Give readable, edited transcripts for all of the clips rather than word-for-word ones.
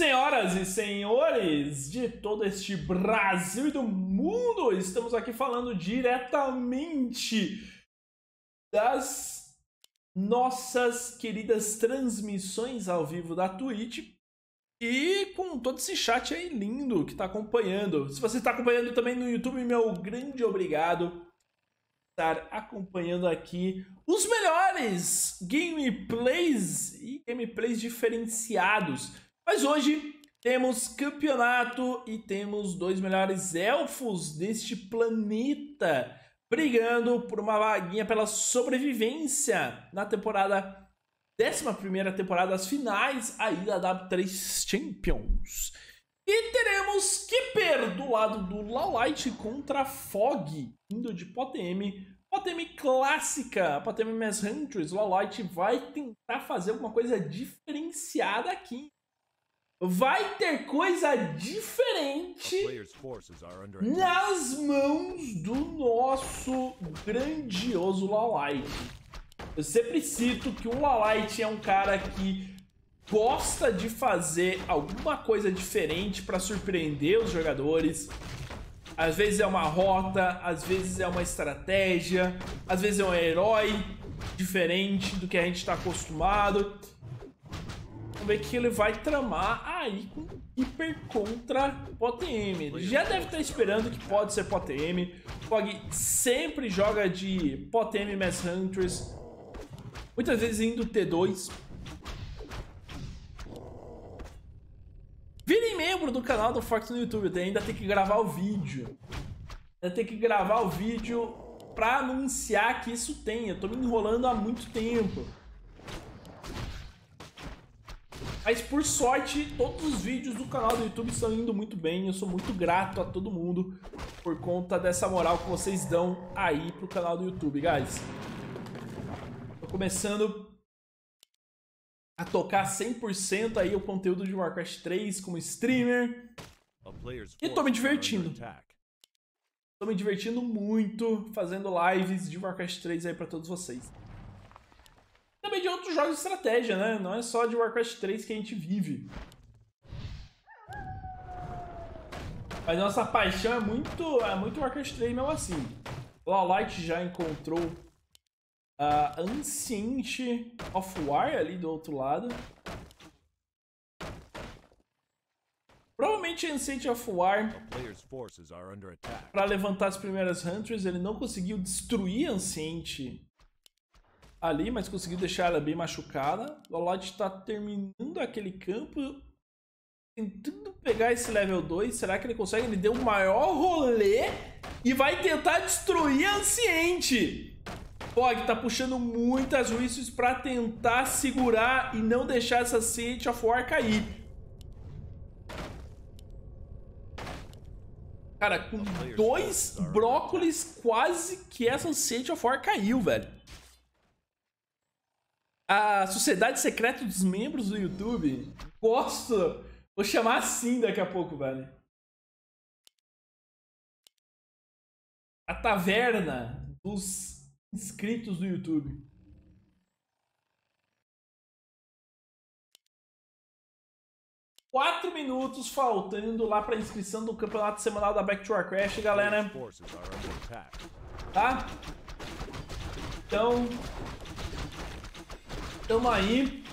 Senhoras e senhores de todo este Brasil e do mundo, estamos aqui falando diretamente das nossas queridas transmissões ao vivo da Twitch e com todo esse chat aí lindo que está acompanhando. Se você está acompanhando também no YouTube, meu grande obrigado por estar acompanhando aqui os melhores gameplays e gameplays diferenciados. Mas hoje temos campeonato e temos dois melhores elfos deste planeta brigando por uma vaguinha pela sobrevivência na temporada 11ª temporada, as finais aí da W3 Champions. E teremos Keeper do lado do LawLiet contra Foggy, indo de Potem. Potem clássica, Potem mais Huntress. LawLiet vai tentar fazer alguma coisa diferenciada aqui. Vai ter coisa diferente nas mãos do nosso grandioso LawLiet. Eu sempre cito que o LawLiet é um cara que gosta de fazer alguma coisa diferente para surpreender os jogadores. Às vezes é uma rota, às vezes é uma estratégia, às vezes é um herói diferente do que a gente está acostumado. Vamos ver que ele vai tramar aí com Keeper contra Potem. Ele já deve estar esperando que pode ser Potem. Foggy sempre joga de Potem Mass Hunters, muitas vezes indo T2. Virem membro do canal do Forkxx no YouTube. Ainda tem que gravar o vídeo. Ainda tem que gravar o vídeo pra anunciar que isso tem. Eu tô me enrolando há muito tempo. Mas por sorte, todos os vídeos do canal do YouTube estão indo muito bem. Eu sou muito grato a todo mundo por conta dessa moral que vocês dão aí pro canal do YouTube, guys. Tô começando a tocar 100% aí o conteúdo de Warcraft 3 como streamer. E tô me divertindo. Tô me divertindo muito fazendo lives de Warcraft 3 aí pra todos vocês. Também de outros jogos de estratégia, né? Não é só de Warcraft 3 que a gente vive. Mas nossa paixão é muito Warcraft 3 mesmo assim. O LawLiet já encontrou a Ancient of War ali do outro lado. Provavelmente a Ancient of War para levantar as primeiras Huntress. Ele não conseguiu destruir a Ancient ali, mas conseguiu deixar ela bem machucada. O LawLiet está terminando aquele campo, tentando pegar esse level 2. Será que ele consegue? Ele deu o maior rolê e vai tentar destruir a Ancient. Foggy tá puxando muitas wisps para tentar segurar e não deixar essa Ancient of War cair. Cara, com dois brócolis quase que essa Ancient of War caiu, velho. A Sociedade Secreta dos Membros do YouTube, gosto, vou chamar assim daqui a pouco, velho. A Taverna dos Inscritos do YouTube. Quatro minutos faltando lá para inscrição do campeonato semanal da Back to Warcraft, galera. Tá? Então, tamo aí.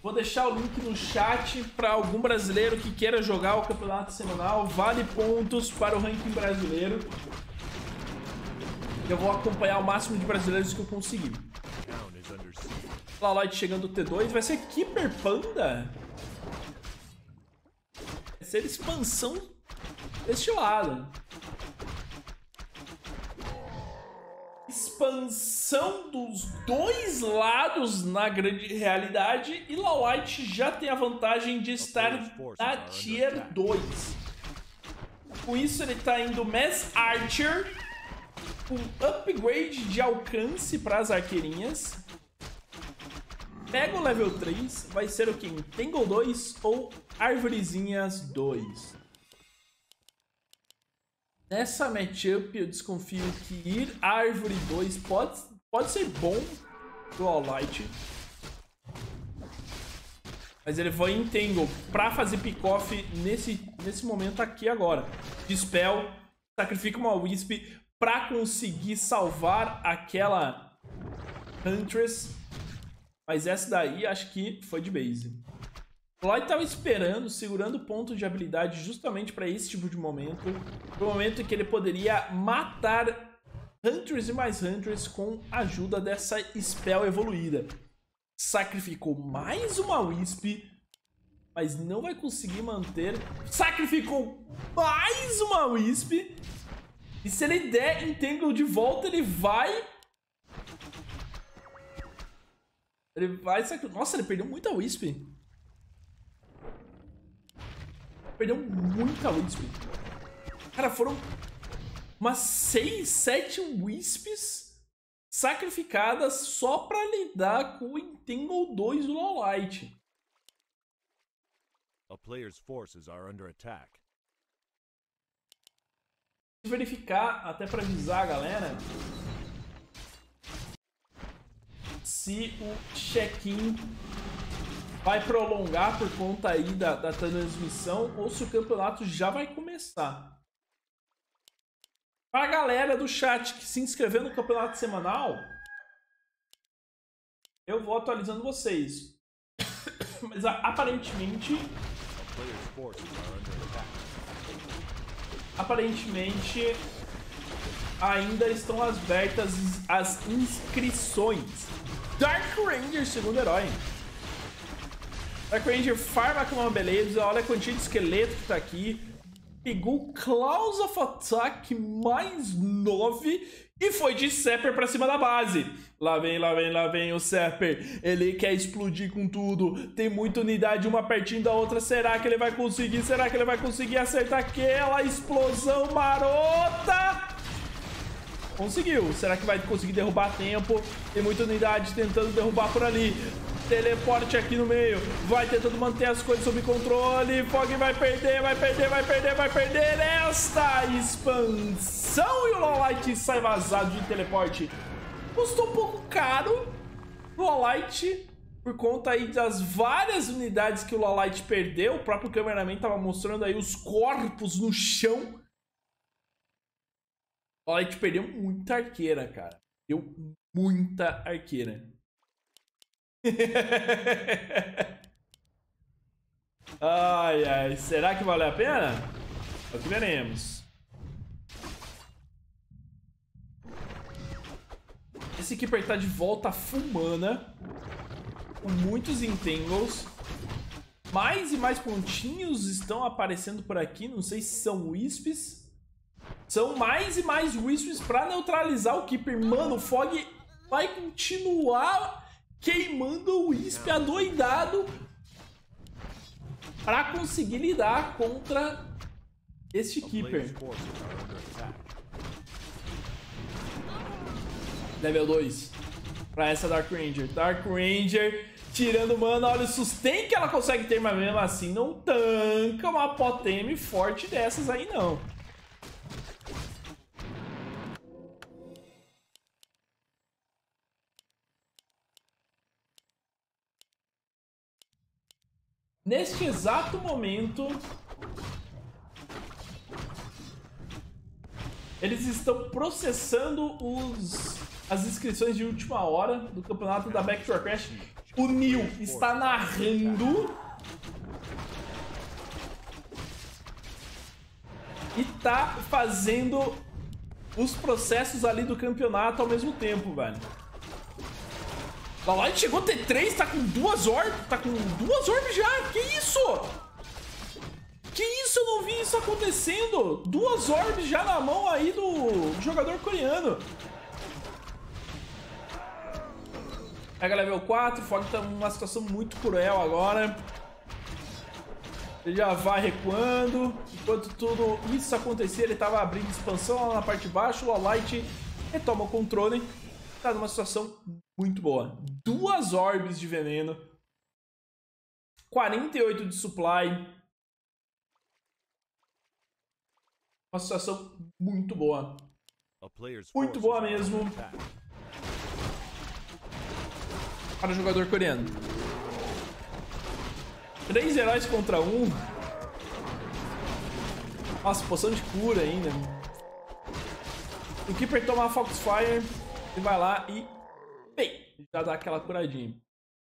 Vou deixar o link no chat para algum brasileiro que queira jogar o campeonato semanal. Vale pontos para o ranking brasileiro. Eu vou acompanhar o máximo de brasileiros que eu conseguir. LawLiet chegando do T2. Vai ser Keeper Panda? Vai ser expansão deste lado. Expansão dos dois lados na grande realidade, e LawLiet já tem a vantagem de estar na Tier 2. Com isso ele tá indo Mass Archer, com upgrade de alcance para as arqueirinhas. Pega o level 3, vai ser o que? Entangle 2 ou Arvorezinhas 2. Nessa matchup, eu desconfio que ir à Árvore 2 pode ser bom pro LawLiet. Mas ele foi em Tangle pra fazer pick-off nesse momento aqui agora. Dispel, sacrifica uma Wisp pra conseguir salvar aquela Huntress. Mas essa daí acho que foi de base. O LawLiet tava esperando, segurando o ponto de habilidade justamente pra esse tipo de momento. Pro momento em que ele poderia matar Huntress e mais Huntress com a ajuda dessa Spell evoluída. Sacrificou mais uma Wisp, mas não vai conseguir manter. Sacrificou mais uma Wisp. E se ele der Entangle de volta, ele vai... Nossa, ele perdeu muita Wisp. Perdeu muita Wisp. Cara, foram umas 6, 7 Wisps sacrificadas só pra lidar com o Entangle 2 do LawLiet. A player's forces are under attack. Vou verificar, até pra avisar a galera, se o check-in vai prolongar por conta aí da transmissão ou se o campeonato já vai começar. Para a galera do chat que se inscreveu no campeonato semanal, eu vou atualizando vocês. Mas aparentemente... Aparentemente, ainda estão abertas as inscrições. Dark Ranger, segundo herói. Dark Ranger farma com uma beleza, olha a quantia de esqueleto que tá aqui. Pegou Claws of Attack mais 9 e foi de Sapper pra cima da base. Lá vem o Sapper. Ele quer explodir com tudo. Tem muita unidade, uma pertinho da outra. Será que ele vai conseguir? Será que ele vai conseguir acertar aquela explosão marota? Conseguiu. Será que vai conseguir derrubar a tempo? Tem muita unidade tentando derrubar por ali. Teleporte aqui no meio, vai tentando manter as coisas sob controle. Foggy vai perder nesta expansão e o LawLiet sai vazado de teleporte. Custou um pouco caro o LawLiet por conta aí das várias unidades que o LawLiet perdeu. O próprio cameraman tava mostrando aí os corpos no chão. O LawLiet perdeu muita arqueira, cara. Deu muita arqueira. Ai, ai, será que valeu a pena? É o que veremos. Esse Keeper tá de volta full mana, com muitos Entangles. Mais e mais pontinhos estão aparecendo por aqui. Não sei se são Wisps. São mais e mais Wisps pra neutralizar o Keeper. Mano, o Foggy vai continuar queimando o Wisp adoidado para conseguir lidar contra este Keeper. Level 2 para essa Dark Ranger. Dark Ranger tirando mana. Olha o sustento que ela consegue ter, mas mesmo assim não tanca uma Potem forte dessas aí não. Neste exato momento, eles estão processando as inscrições de última hora do campeonato da Back to Warcraft. O Neil está narrando e tá fazendo os processos ali do campeonato ao mesmo tempo, velho. O LawLiet chegou a T3, tá com duas orbes. Tá com duas orbes já. Que isso? Que isso? Eu não vi isso acontecendo. Duas orbes já na mão aí do jogador coreano. Pega level 4. O Foggy tá numa situação muito cruel agora. Ele já vai recuando. Enquanto tudo isso acontecia, ele tava abrindo expansão lá na parte de baixo. O LawLiet retoma o controle. Tá numa situação muito boa. Duas orbes de veneno. 48 de supply. Uma situação muito boa. Muito boa mesmo. Para o jogador coreano. 3 heróis contra 1. Nossa, poção de cura ainda. O Keeper toma a Foxfire e vai lá e... bem, já dá aquela curadinha.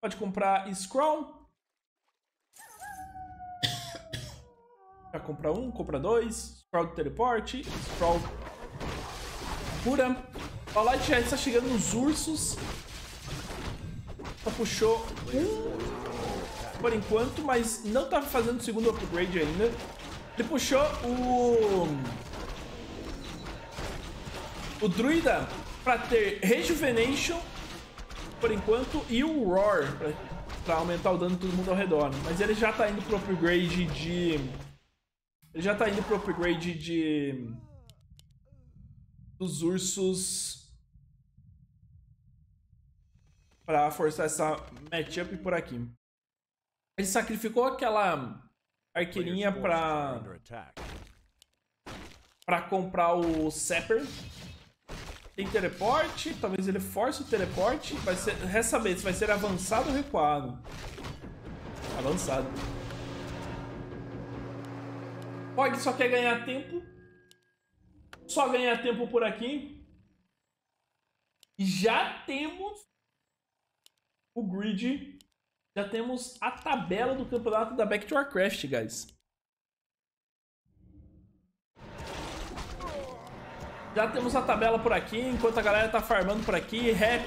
Pode comprar Scroll. Já compra um, compra dois. Scroll do teleporte. Scroll cura. O LawLiet já está chegando nos ursos. Só puxou um por enquanto, mas não está fazendo o segundo upgrade ainda. Ele puxou o druida para ter Rejuvenation por enquanto e o Roar para aumentar o dano de todo mundo ao redor. Mas ele já está indo pro upgrade de... ele já tá indo pro upgrade de... dos ursos pra forçar essa matchup por aqui. Ele sacrificou aquela arqueirinha pra comprar o Sapper. Tem teleporte, talvez ele force o teleporte. Vai ser... resta saber se vai ser avançado ou recuado. Avançado. Foggy só quer ganhar tempo. Só ganhar tempo por aqui. Já temos o grid. Já temos a tabela do campeonato da Back to Warcraft, guys. Já temos a tabela por aqui. Enquanto a galera tá farmando por aqui. Rap.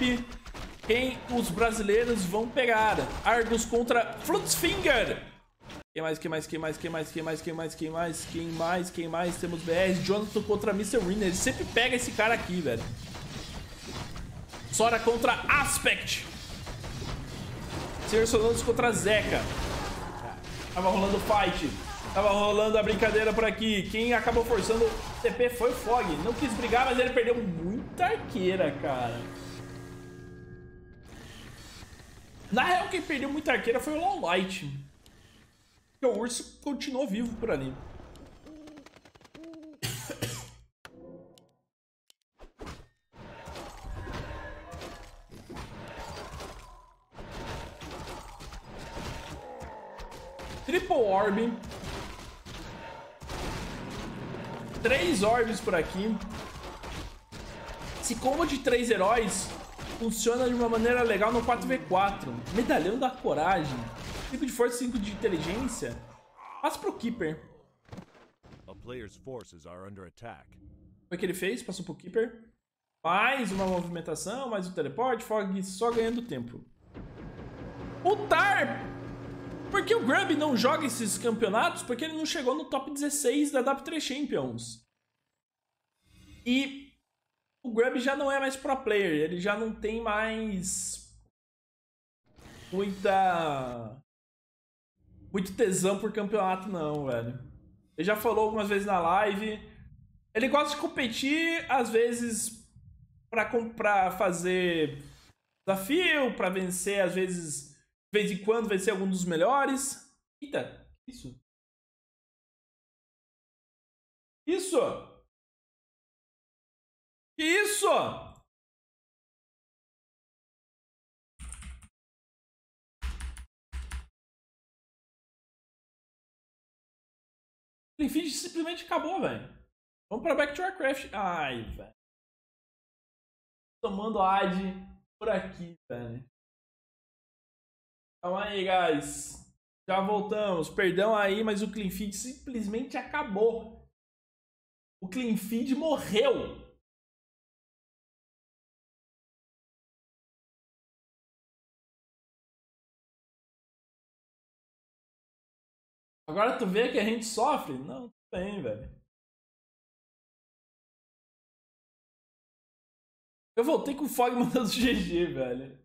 Quem os brasileiros vão pegar? Argus contra Fluxfinger. Quem mais? Temos BR, Jonathan contra Mr. Riner. Ele sempre pega esse cara aqui, velho. Sora contra Aspect. Senhor Sononos contra Zeca. Tava rolando o fight. Tava rolando a brincadeira por aqui. Quem acabou forçando o TP foi o Foggy. Não quis brigar, mas ele perdeu muita arqueira, cara. Na real, quem perdeu muita arqueira foi o LawLiet. O urso continuou vivo por ali. Triple Orb. 3 orbes por aqui. Esse combo de 3 heróis funciona de uma maneira legal no 4v4. Medalhão da coragem. 5 de força, 5 de inteligência. Passa pro Keeper. Foi o que ele fez, passou pro Keeper. Mais uma movimentação, mais um teleporte. Foggy só ganhando tempo. O Tar! Por que o Grubby não joga esses campeonatos? Porque ele não chegou no top 16 da W3 Champions. E o Grubby já não é mais pro player. Ele já não tem mais muita... muito tesão por campeonato não, velho. Ele já falou algumas vezes na live. Ele gosta de competir, às vezes pra fazer desafio, pra vencer, às vezes, de vez em quando, vencer algum dos melhores. Eita, isso. Isso! Que isso? O feed simplesmente acabou, velho. Vamos pra Back to Warcraft. Ai, velho. Tomando AD por aqui, velho. Calma aí, guys. Já voltamos. Perdão aí, mas o clean feed simplesmente acabou. O clean feed morreu. Agora tu vê que a gente sofre? Não, tudo bem, velho. Eu voltei com o Foggy mandando GG, velho.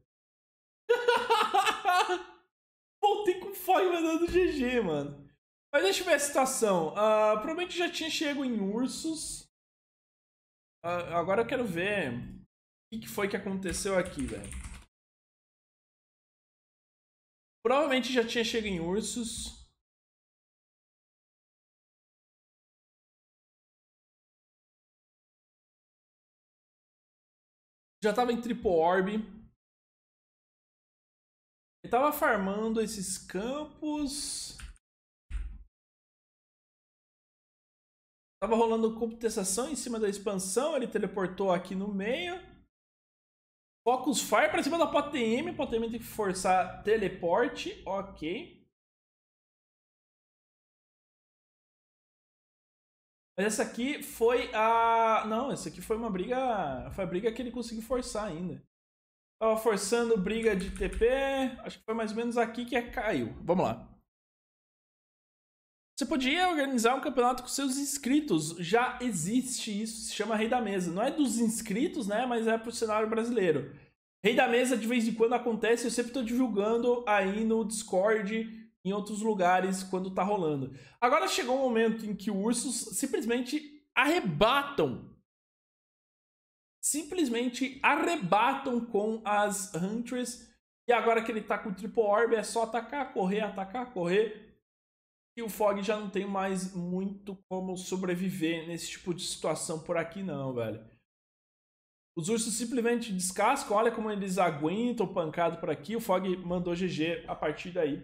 Voltei com o Foggy mandando GG, mano. Mas deixa eu ver a situação. Provavelmente já tinha chego em ursos. Agora eu quero ver o que foi que aconteceu aqui, velho. Provavelmente já tinha chego em ursos. Já tava em Triple Orb. Eu tava farmando esses campos. Tava rolando contestação em cima da expansão. Ele teleportou aqui no meio. Focus Fire pra cima da Potem. Potem tem que forçar teleporte. Ok. Mas essa aqui foi a... Não, essa aqui foi uma briga... Foi a briga que ele conseguiu forçar ainda. Tava forçando briga de TP. Acho que foi mais ou menos aqui que caiu. Vamos lá. Você podia organizar um campeonato com seus inscritos. Já existe isso. Se chama Rei da Mesa. Não é dos inscritos, né? Mas é pro cenário brasileiro. Rei da Mesa de vez em quando acontece. Eu sempre tô divulgando aí no Discord... em outros lugares quando tá rolando. Agora chegou um momento em que ursos simplesmente arrebatam. Simplesmente arrebatam com as Huntress. E agora que ele tá com o Triple Orb é só atacar, correr. E o Foggy já não tem mais muito como sobreviver nesse tipo de situação por aqui não, velho. Os ursos simplesmente descascam. Olha como eles aguentam pancado por aqui. O Foggy mandou GG a partir daí.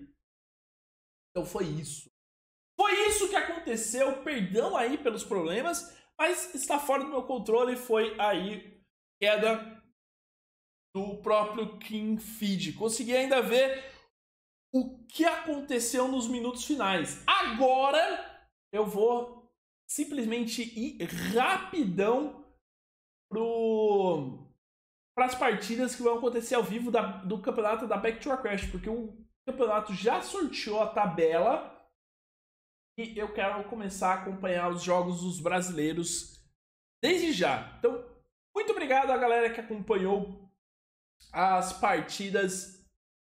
Então foi isso. Foi isso que aconteceu. Perdão aí pelos problemas, mas está fora do meu controle. Foi aí queda do próprio King Feed. Consegui ainda ver o que aconteceu nos minutos finais. Agora eu vou simplesmente ir rapidão para as partidas que vão acontecer ao vivo do campeonato da Back to Warcraft, porque o campeonato já sorteou a tabela e eu quero começar a acompanhar os jogos dos brasileiros desde já. Então, muito obrigado à galera que acompanhou as partidas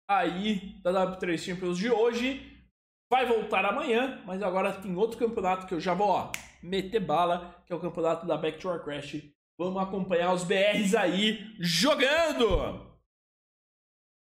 aí da W3 Champions de hoje. Vai voltar amanhã, mas agora tem outro campeonato que eu já vou, ó, meter bala, que é o campeonato da Back to Warcraft. Vamos acompanhar os BRs aí jogando!